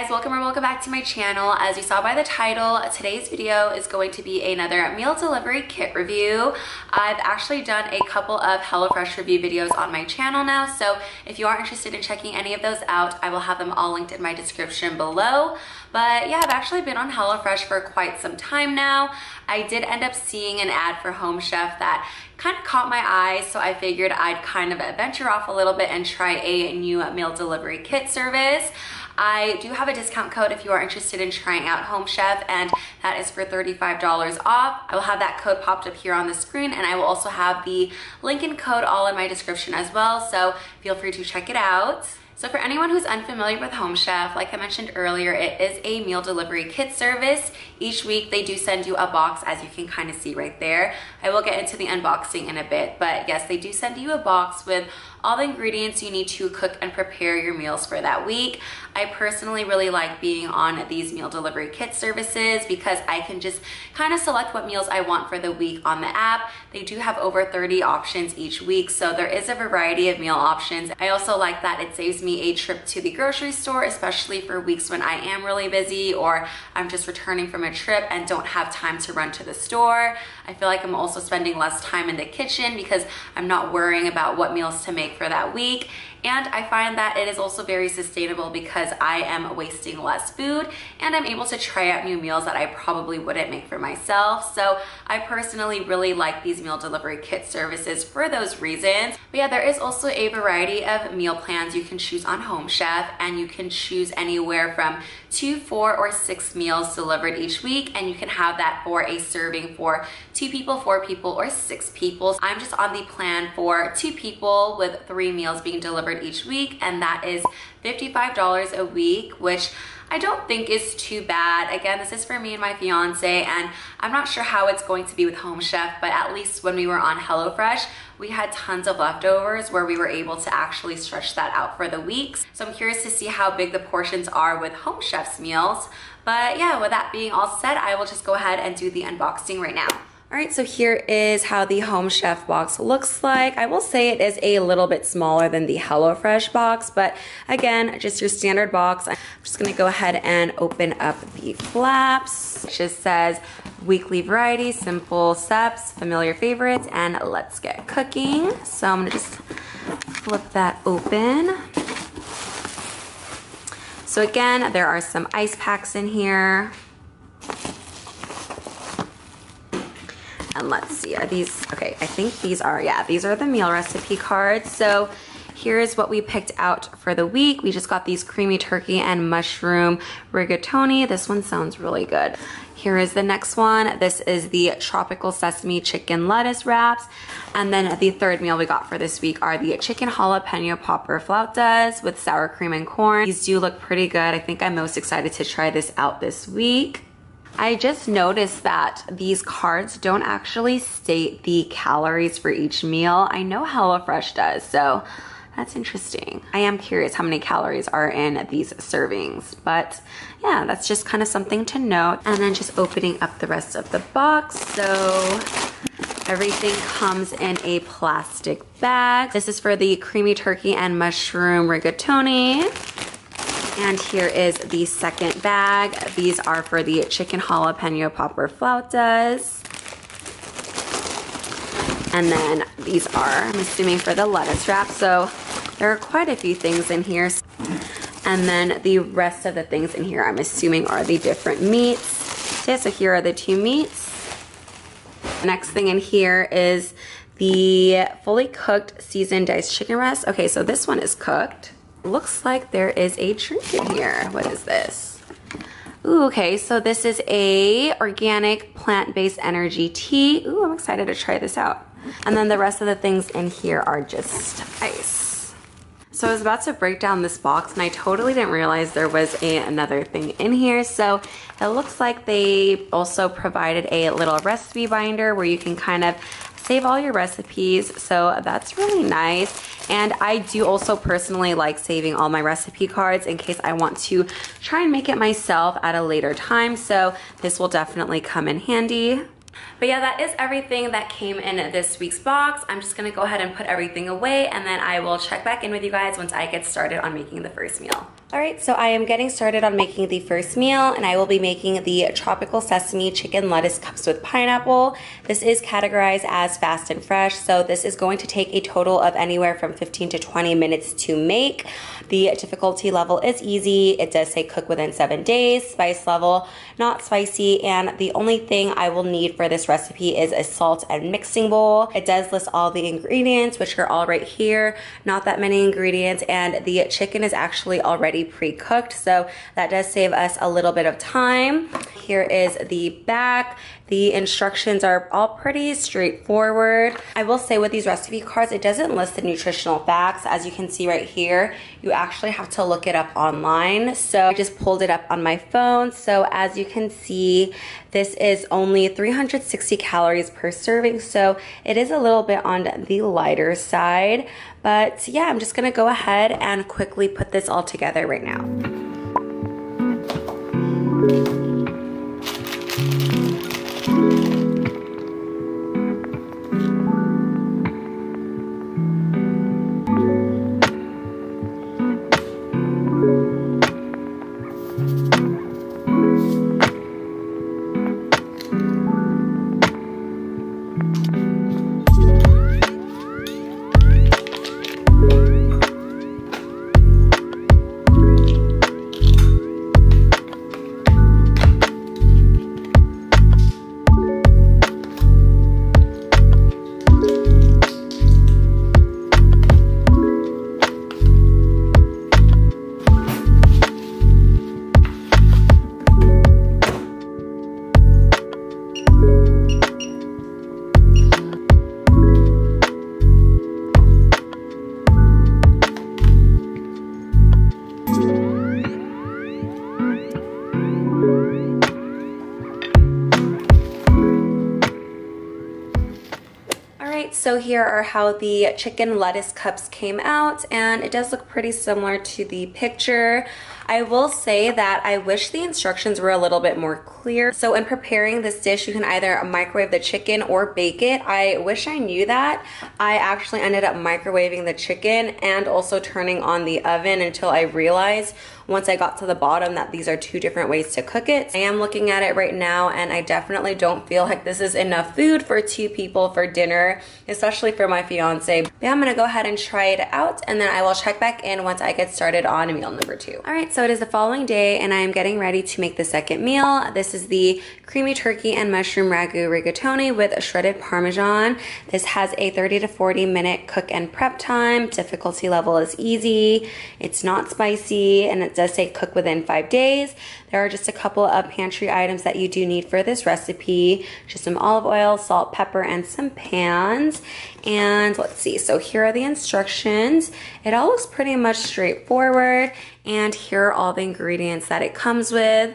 guys, welcome back to my channel. As you saw by the title, today's video is going to be another meal delivery kit review. I've actually done a couple of HelloFresh review videos on my channel now, so if you are interested in checking any of those out, I will have them all linked in my description below. But yeah, I've actually been on HelloFresh for quite some time now. I did end up seeing an ad for Home Chef that kind of caught my eye, so I figured I'd kind of venture off a little bit and try a new meal delivery kit service. I do have a discount code if you are interested in trying out Home Chef, and that is for $35 off. I will have that code popped up here on the screen, and I will also have the link and code all in my description as well, so feel free to check it out. So for anyone who's unfamiliar with Home Chef, like I mentioned earlier, it is a meal delivery kit service. Each week they do send you a box, as you can kind of see right there. I will get into the unboxing in a bit, but yes, they do send you a box with all the ingredients you need to cook and prepare your meals for that week. I personally really like being on these meal delivery kit services because I can just kind of select what meals I want for the week on the app. They do have over 30 options each week, so there is a variety of meal options. I also like that it saves me a trip to the grocery store, especially for weeks when I am really busy or I'm just returning from a trip and don't have time to run to the store. I feel like I'm also spending less time in the kitchen because I'm not worrying about what meals to make for that week. And I find that it is also very sustainable because I am wasting less food and I'm able to try out new meals that I probably wouldn't make for myself. So I personally really like these meal delivery kit services for those reasons. But yeah, there is also a variety of meal plans you can choose on Home Chef, and you can choose anywhere from 2, 4, or 6 meals delivered each week, and you can have that for a serving for 2 people, 4 people, or 6 people. I'm just on the plan for 2 people with 3 meals being delivered each week, and that is $55 a week, which I don't think is too bad. Again, this is for me and my fiance, and I'm not sure how it's going to be with Home Chef, but at least when we were on HelloFresh, we had tons of leftovers where we were able to actually stretch that out for the weeks. So I'm curious to see how big the portions are with Home Chef's meals. But yeah, with that being all said, I will just go ahead and do the unboxing right now. All right, so here is how the Home Chef box looks like. I will say it is a little bit smaller than the HelloFresh box, but again, just your standard box. I'm just gonna go ahead and open up the flaps. It just says weekly variety, simple steps, familiar favorites, and let's get cooking. So I'm gonna just flip that open. So again, there are some ice packs in here. And let's see, are these, okay, I think these are, yeah, these are the meal recipe cards. So here's what we picked out for the week. We just got these creamy turkey and mushroom rigatoni. This one sounds really good. Here is the next one. This is the tropical sesame chicken lettuce wraps. And then the third meal we got for this week are the chicken jalapeno popper flautas with sour cream and corn. These do look pretty good. I think I'm most excited to try this out this week. I just noticed that these cards don't actually state the calories for each meal. I know HelloFresh does, so that's interesting. I am curious how many calories are in these servings, but yeah, that's just kind of something to note. And then just opening up the rest of the box. So everything comes in a plastic bag. This is for the creamy turkey and mushroom rigatoni. And here is the second bag. These are for the chicken jalapeno popper flautas. And then these are, I'm assuming, for the lettuce wrap. So there are quite a few things in here. And then the rest of the things in here, I'm assuming, are the different meats. Okay, so here are the 2 meats. The next thing in here is the fully cooked seasoned diced chicken breast. Okay, so this one is cooked. Looks like there is a drink in here. What is this? Ooh, okay, so this is a organic plant-based energy tea. Ooh, I'm excited to try this out. And then the rest of the things in here are just ice. So I was about to break down this box and I totally didn't realize there was another thing in here. So it looks like they also provided a little recipe binder where you can kind of save all your recipes, so that's really nice. And I do also personally like saving all my recipe cards in case I want to try and make it myself at a later time, so this will definitely come in handy. But yeah, that is everything that came in this week's box. I'm just gonna go ahead and put everything away, and then I will check back in with you guys once I get started on making the first meal. All right, so I am getting started on making the first meal, and I will be making the tropical sesame chicken lettuce cups with pineapple. This is categorized as fast and fresh, so this is going to take a total of anywhere from 15 to 20 minutes to make. The difficulty level is easy. It does say cook within 7 days, spice level, not spicy, and the only thing I will need for this recipe is a salt and mixing bowl. It does list all the ingredients, which are all right here, not that many ingredients, and the chicken is actually already pre-cooked, so that does save us a little bit of time. Here is the back. The instructions are all pretty straightforward. I will say with these recipe cards, it doesn't list the nutritional facts. As you can see right here, you actually have to look it up online. So I just pulled it up on my phone. So as you can see, this is only 360 calories per serving. So it is a little bit on the lighter side. But yeah, I'm just gonna go ahead and quickly put this all together right now. So here are how the chicken lettuce cups came out, and it does look pretty similar to the picture. I will say that I wish the instructions were a little bit more clear. So in preparing this dish, you can either microwave the chicken or bake it. I wish I knew that. I actually ended up microwaving the chicken and also turning on the oven until I realized once I got to the bottom that these are two different ways to cook it. I am looking at it right now, and I definitely don't feel like this is enough food for two people for dinner, especially for my fiance. But I'm gonna go ahead and try it out, and then I will check back in once I get started on meal number two. All right, so it is the following day, and I am getting ready to make the second meal. This is the creamy turkey and mushroom ragu rigatoni with shredded Parmesan. This has a 30 to 40 minute cook and prep time. Difficulty level is easy. It's not spicy, and it does say cook within 5 days. There are just a couple of pantry items that you do need for this recipe. Just some olive oil, salt, pepper, and some pans. And let's see, so here are the instructions. It all looks pretty much straightforward. And here are all the ingredients that it comes with.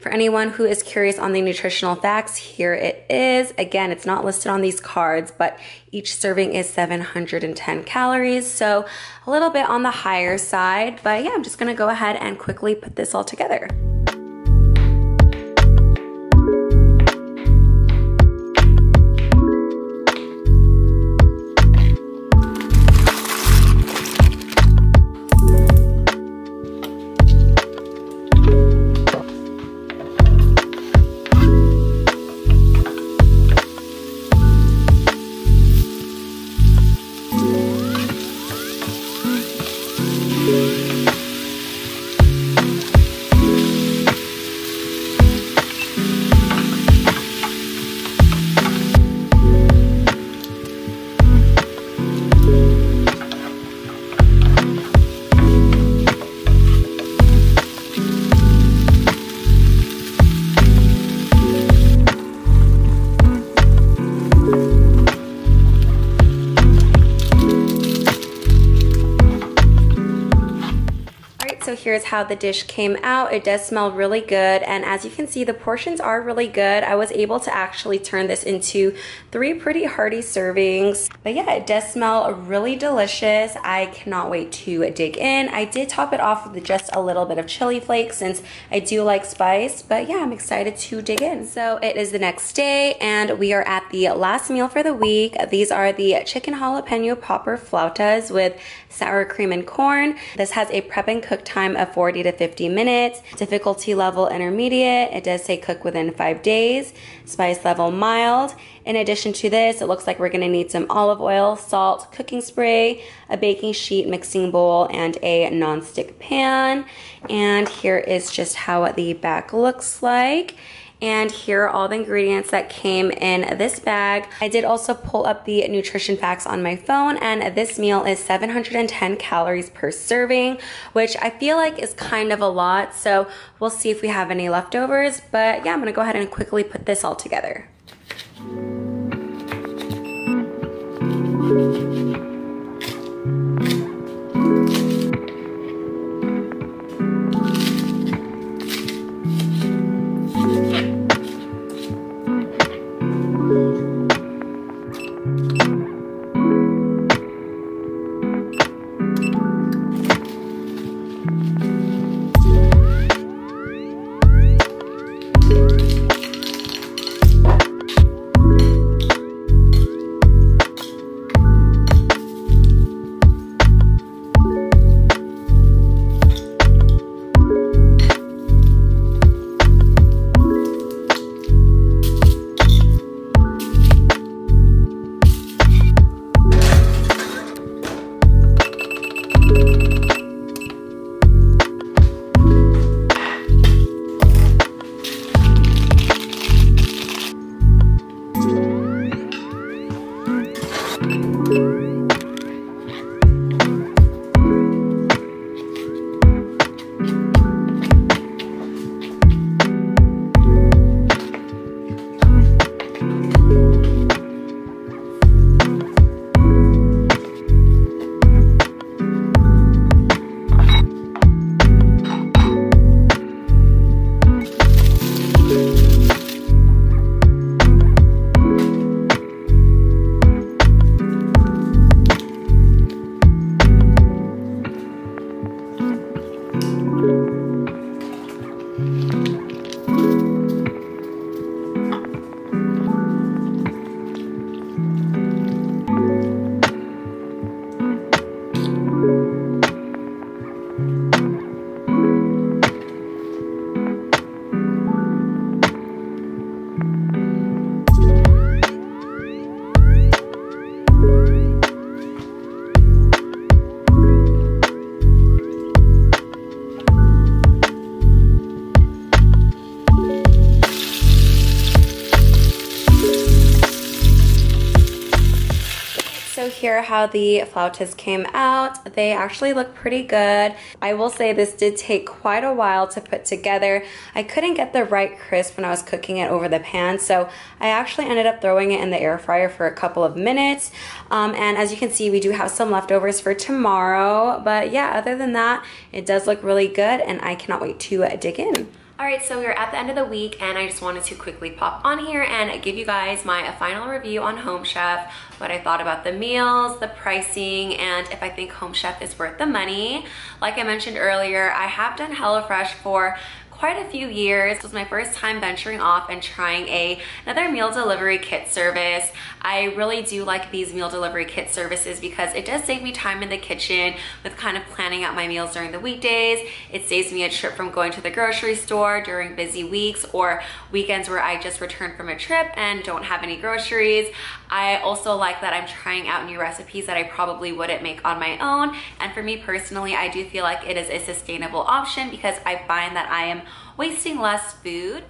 For anyone who is curious on the nutritional facts, here it is. Again, it's not listed on these cards, but each serving is 710 calories, so a little bit on the higher side. But yeah, I'm just gonna go ahead and quickly put this all together. So here's how the dish came out. It does smell really good, and as you can see, the portions are really good. I was able to actually turn this into three pretty hearty servings. But yeah, it does smell really delicious. I cannot wait to dig in. I did top it off with just a little bit of chili flakes since I do like spice, but yeah, I'm excited to dig in. So it is the next day, and we are at the last meal for the week. These are the chicken jalapeno popper flautas with sour cream and corn. This has a prep and cook time of 40 to 50 minutes. Difficulty level intermediate. It does say cook within 5 days. Spice level mild. In addition to this, it looks like we're going to need some olive oil, salt, cooking spray, a baking sheet, mixing bowl, and a nonstick pan. And here is just how the back looks like. And here are all the ingredients that came in this bag. I did also pull up the nutrition facts on my phone, and this meal is 710 calories per serving, which I feel like is kind of a lot. So we'll see if we have any leftovers. But yeah, I'm gonna go ahead and quickly put this all together. Here how the flautas came out. They actually look pretty good. I will say this did take quite a while to put together. I couldn't get the right crisp when I was cooking it over the pan, so I actually ended up throwing it in the air fryer for a couple of minutes. And as you can see, we do have some leftovers for tomorrow, but yeah, other than that, it does look really good, and I cannot wait to dig in. Alright, so we're at the end of the week, and I just wanted to quickly pop on here and give you guys my final review on Home Chef, what I thought about the meals, the pricing, and if I think Home Chef is worth the money. Like I mentioned earlier, I have done HelloFresh for quite a few years. This was my first time venturing off and trying another meal delivery kit service. I really do like these meal delivery kit services because it does save me time in the kitchen with kind of planning out my meals during the weekdays. It saves me a trip from going to the grocery store during busy weeks or weekends where I just return from a trip and don't have any groceries. I also like that I'm trying out new recipes that I probably wouldn't make on my own. And for me personally, I do feel like it is a sustainable option because I find that I am wasting less food.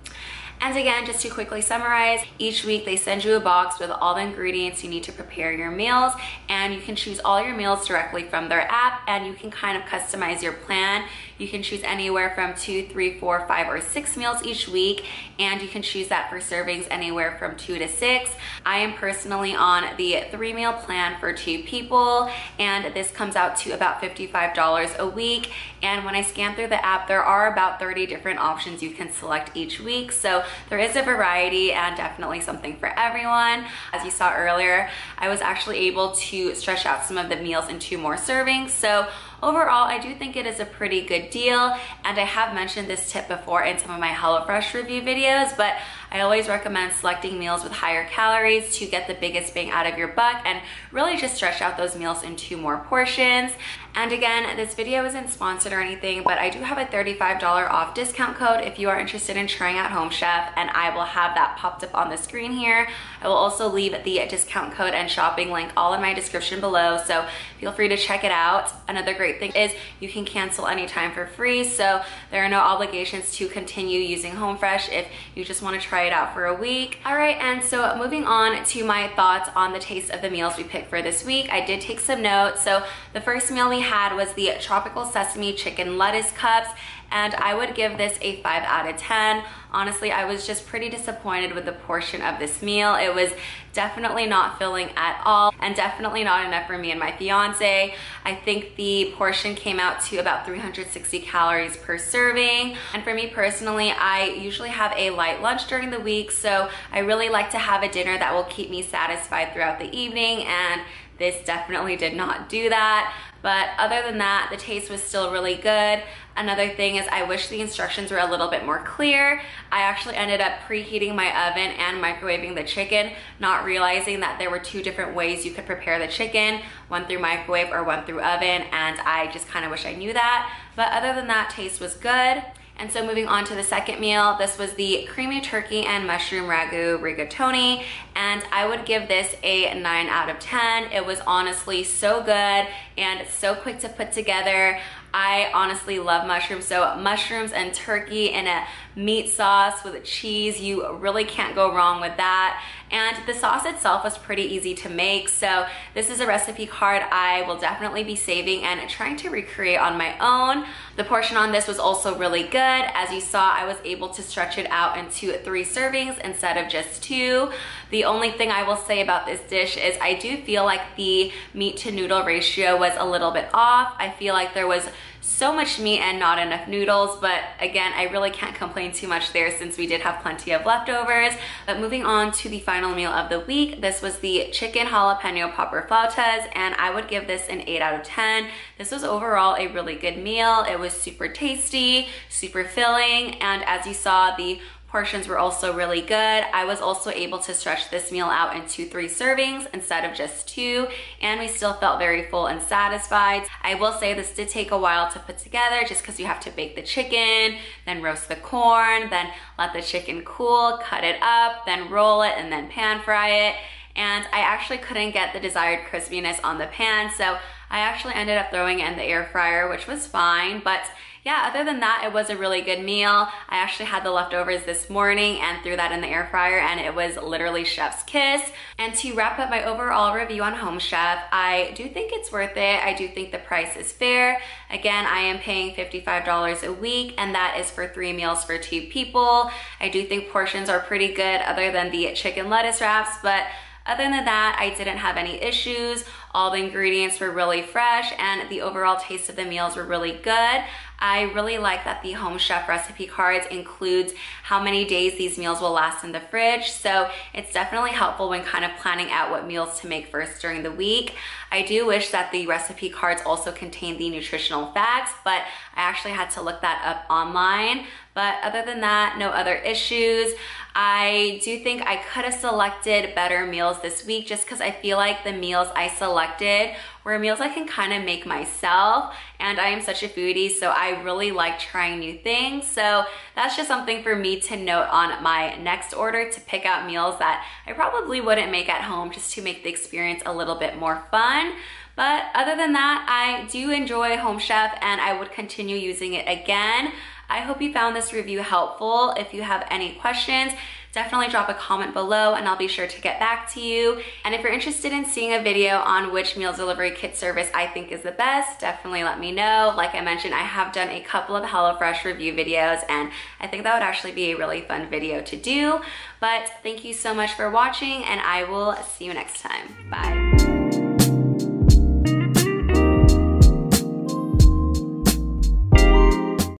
And again, just to quickly summarize, each week they send you a box with all the ingredients you need to prepare your meals, and you can choose all your meals directly from their app, and you can kind of customize your plan. You can choose anywhere from 2, 3, 4, 5, or 6 meals each week, and you can choose that for servings anywhere from 2 to 6. I am personally on the 3-meal plan for 2 people, and this comes out to about $55 a week. And when I scan through the app, there are about 30 different options you can select each week. So there is a variety and definitely something for everyone. As you saw earlier, I was actually able to stretch out some of the meals into more servings. So overall, I do think it is a pretty good deal, and I have mentioned this tip before in some of my HelloFresh review videos, but I always recommend selecting meals with higher calories to get the biggest bang out of your buck and really just stretch out those meals into more portions. And again, this video isn't sponsored or anything, but I do have a $35 off discount code if you are interested in trying out Home Chef, and I will have that popped up on the screen here. I will also leave the discount code and shopping link all in my description below, so feel free to check it out. Another great thing is you can cancel anytime for free, so there are no obligations to continue using HelloFresh if you just want to try it out for a week. All right, and so moving on to my thoughts on the taste of the meals we picked for this week. I did take some notes. So the first meal we had was the tropical sesame chicken lettuce cups, and I would give this a 5 out of 10. Honestly, I was just pretty disappointed with the portion of this meal. It was definitely not filling at all, and definitely not enough for me and my fiance. I think the portion came out to about 360 calories per serving. And for me personally, I usually have a light lunch during the week, so I really like to have a dinner that will keep me satisfied throughout the evening, and this definitely did not do that. But other than that, the taste was still really good. Another thing is I wish the instructions were a little bit more clear. I actually ended up preheating my oven and microwaving the chicken, not realizing that there were two different ways you could prepare the chicken, one through microwave or one through oven, and I just kind of wish I knew that. But other than that, taste was good. And so moving on to the second meal, this was the creamy turkey and mushroom ragu rigatoni, and I would give this a 9 out of 10. It was honestly so good and so quick to put together. I honestly love mushrooms, so mushrooms and turkey in a meat sauce with cheese, you really can't go wrong with that. And the sauce itself was pretty easy to make, so this is a recipe card I will definitely be saving and trying to recreate on my own. The portion on this was also really good. As you saw, I was able to stretch it out into 3 servings instead of just 2. The only thing I will say about this dish is I do feel like the meat to noodle ratio was a little bit off. I feel like there was so much meat and not enough noodles, but again, I really can't complain too much there since we did have plenty of leftovers. But moving on to the final meal of the week, this was the chicken jalapeno popper flautas, and I would give this an 8 out of 10. This was overall a really good meal. It was super tasty, super filling, and as you saw, the portions were also really good. I was also able to stretch this meal out into 3 servings instead of just 2, and we still felt very full and satisfied. I will say this did take a while to put together just because you have to bake the chicken, then roast the corn, then let the chicken cool, cut it up, then roll it, and then pan fry it. And I actually couldn't get the desired crispiness on the pan, so I actually ended up throwing it in the air fryer, which was fine. But yeah, other than that, it was a really good meal. I actually had the leftovers this morning and threw that in the air fryer, and it was literally chef's kiss. And to wrap up my overall review on Home Chef, I do think it's worth it. I do think the price is fair. Again, I am paying $55 a week, and that is for 3 meals for 2 people. I do think portions are pretty good other than the chicken lettuce wraps, but other than that, I didn't have any issues. All the ingredients were really fresh, and the overall taste of the meals were really good. I really like that the Home Chef recipe cards includes how many days these meals will last in the fridge, so it's definitely helpful when kind of planning out what meals to make first during the week. I do wish that the recipe cards also contained the nutritional facts, but I actually had to look that up online. But other than that, no other issues. I do think I could have selected better meals this week just because I feel like the meals I selected were meals I can kind of make myself, and I am such a foodie, so I really like trying new things. So that's just something for me to note on my next order, to pick out meals that I probably wouldn't make at home just to make the experience a little bit more fun. But other than that, I do enjoy Home Chef, and I would continue using it again. I hope you found this review helpful. If you have any questions, definitely drop a comment below and I'll be sure to get back to you. And if you're interested in seeing a video on which meal delivery kit service I think is the best, definitely let me know. Like I mentioned, I have done a couple of HelloFresh review videos, and I think that would actually be a really fun video to do. But thank you so much for watching, and I will see you next time. Bye.